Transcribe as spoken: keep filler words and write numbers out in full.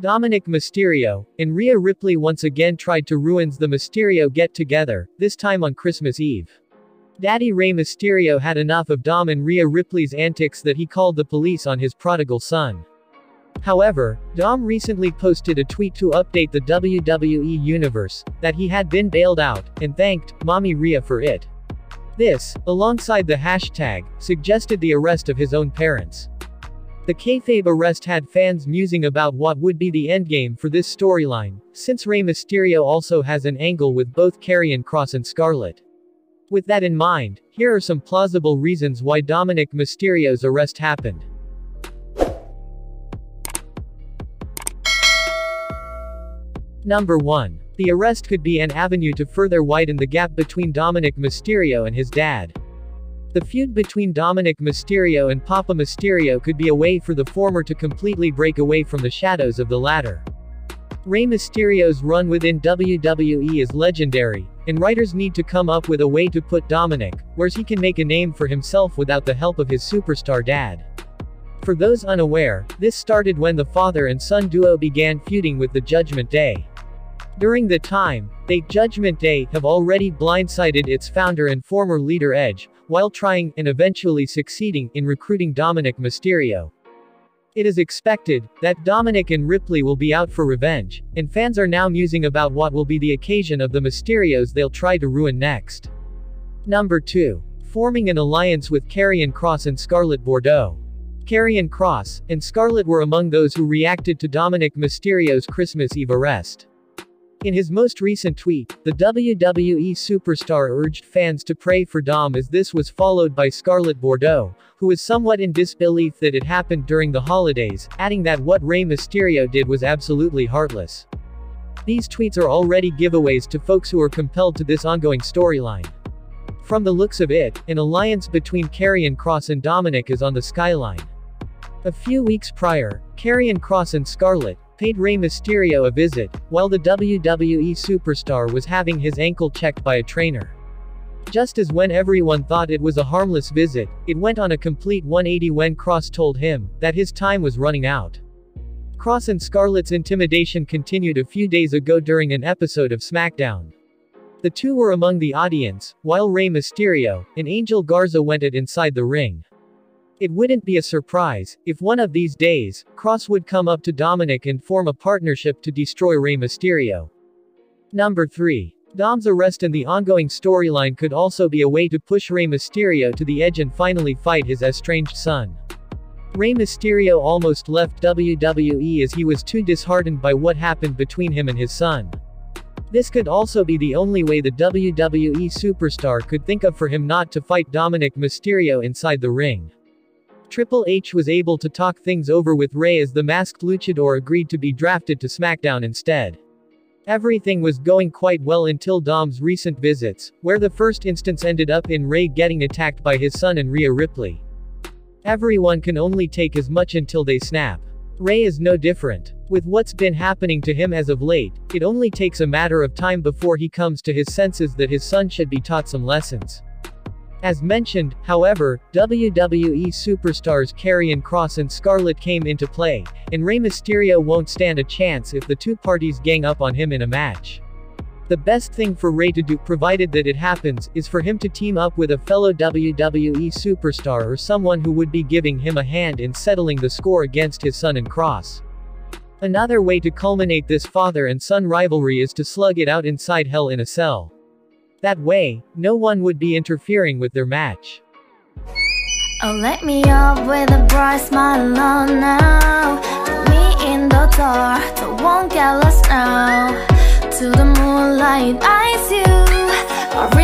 Dominik Mysterio and Rhea Ripley once again tried to ruin the Mysterio get-together, this time on Christmas Eve. Daddy Rey Mysterio had enough of Dom and Rhea Ripley's antics that he called the police on his prodigal son. However, Dom recently posted a tweet to update the W W E Universe that he had been bailed out, and thanked Mommy Rhea for it. This, alongside the hashtag, suggested the arrest of his own parents. The kayfabe arrest had fans musing about what would be the endgame for this storyline, since Rey Mysterio also has an angle with both Karrion Kross and Scarlett. With that in mind, here are some plausible reasons why Dominik Mysterio's arrest happened. Number one. The arrest could be an avenue to further widen the gap between Dominik Mysterio and his dad. The feud between Dominik Mysterio and Papa Mysterio could be a way for the former to completely break away from the shadows of the latter. Rey Mysterio's run within W W E is legendary, and writers need to come up with a way to put Dominik where he can make a name for himself without the help of his superstar dad. For those unaware, this started when the father and son duo began feuding with the Judgment Day. During the time, the Judgment Day have already blindsided its founder and former leader Edge, while trying, and eventually succeeding, in recruiting Dominik Mysterio. It is expected that Dominik and Ripley will be out for revenge, and fans are now musing about what will be the occasion of the Mysterios they'll try to ruin next. Number two. Forming an alliance with Karrion Kross and Scarlett Bordeaux. Karrion Kross and Scarlett were among those who reacted to Dominik Mysterio's Christmas Eve arrest. In his most recent tweet, the W W E superstar urged fans to pray for Dom, as this was followed by Scarlett Bordeaux, who was somewhat in disbelief that it happened during the holidays, adding that what Rey Mysterio did was absolutely heartless. These tweets are already giveaways to folks who are compelled to this ongoing storyline. From the looks of it, an alliance between Karrion Kross and Dominik is on the skyline. A few weeks prior, Karrion Kross and Scarlett paid Rey Mysterio a visit, while the W W E superstar was having his ankle checked by a trainer. Just as when everyone thought it was a harmless visit, it went on a complete one eighty when Kross told him that his time was running out. Kross and Scarlett's intimidation continued a few days ago during an episode of SmackDown. The two were among the audience, while Rey Mysterio and Angel Garza went at it inside the ring. It wouldn't be a surprise if one of these days, Kross would come up to Dominik and form a partnership to destroy Rey Mysterio. Number three. Dom's arrest and the ongoing storyline could also be a way to push Rey Mysterio to the edge and finally fight his estranged son. Rey Mysterio almost left W W E as he was too disheartened by what happened between him and his son. This could also be the only way the W W E superstar could think of for him not to fight Dominik Mysterio inside the ring. Triple H was able to talk things over with Rey as the masked luchador agreed to be drafted to SmackDown instead. Everything was going quite well until Dom's recent visits, where the first instance ended up in Rey getting attacked by his son and Rhea Ripley. Everyone can only take as much until they snap. Rey is no different. With what's been happening to him as of late, it only takes a matter of time before he comes to his senses that his son should be taught some lessons. As mentioned, however, W W E superstars Karrion Kross and Scarlett came into play, and Rey Mysterio won't stand a chance if the two parties gang up on him in a match. The best thing for Rey to do, provided that it happens, is for him to team up with a fellow W W E superstar or someone who would be giving him a hand in settling the score against his son and Kross. Another way to culminate this father and son rivalry is to slug it out inside Hell in a Cell. That way, no one would be interfering with their match. Oh, let me up with a bright smile on now. Put me in the dark, so won't get lost now. To the moonlight, eyes you.